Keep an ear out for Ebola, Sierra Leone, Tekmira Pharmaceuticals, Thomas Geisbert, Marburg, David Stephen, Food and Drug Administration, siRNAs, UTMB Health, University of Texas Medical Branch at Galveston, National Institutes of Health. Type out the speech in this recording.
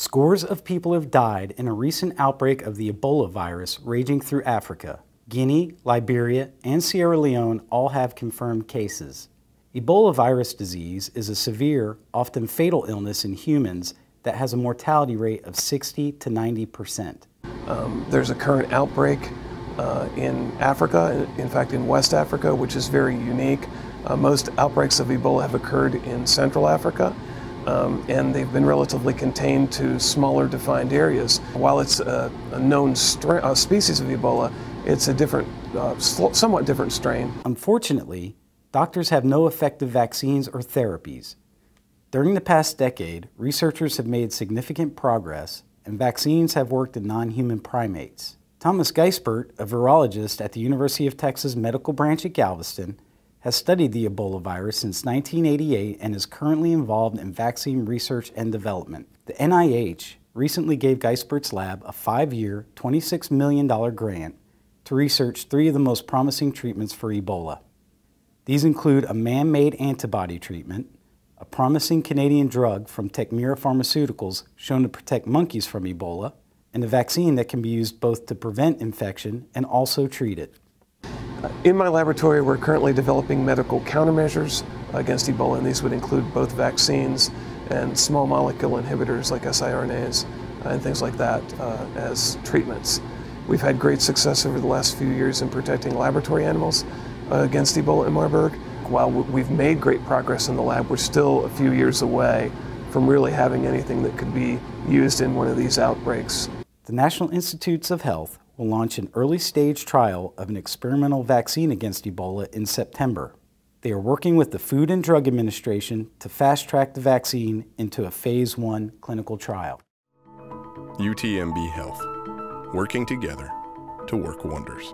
Scores of people have died in a recent outbreak of the Ebola virus raging through Africa. Guinea, Liberia, and Sierra Leone all have confirmed cases. Ebola virus disease is a severe, often fatal illness in humans that has a mortality rate of 60% to 90%. There's a current outbreak in Africa, in fact in West Africa, which is very unique. Most outbreaks of Ebola have occurred in Central Africa. And they've been relatively contained to smaller defined areas. While it's a known species of Ebola, it's a different, somewhat different strain. Unfortunately, doctors have no effective vaccines or therapies. During the past decade, researchers have made significant progress, and vaccines have worked in non-human primates. Thomas Geisbert, a virologist at the University of Texas Medical Branch at Galveston, has studied the Ebola virus since 1988 and is currently involved in vaccine research and development. The NIH recently gave Geisbert's lab a 5-year, $26 million grant to research 3 of the most promising treatments for Ebola. These include a man-made antibody treatment, a promising Canadian drug from Tekmira Pharmaceuticals shown to protect monkeys from Ebola, and a vaccine that can be used both to prevent infection and also treat it. In my laboratory, we're currently developing medical countermeasures against Ebola, and these would include both vaccines and small molecule inhibitors like siRNAs and things like that as treatments. We've had great success over the last few years in protecting laboratory animals against Ebola in Marburg. While we've made great progress in the lab, we're still a few years away from really having anything that could be used in one of these outbreaks. The National Institutes of Health will launch an early-stage trial of an experimental vaccine against Ebola in September. They are working with the Food and Drug Administration to fast-track the vaccine into a Phase 1 clinical trial. UTMB Health, working together to work wonders.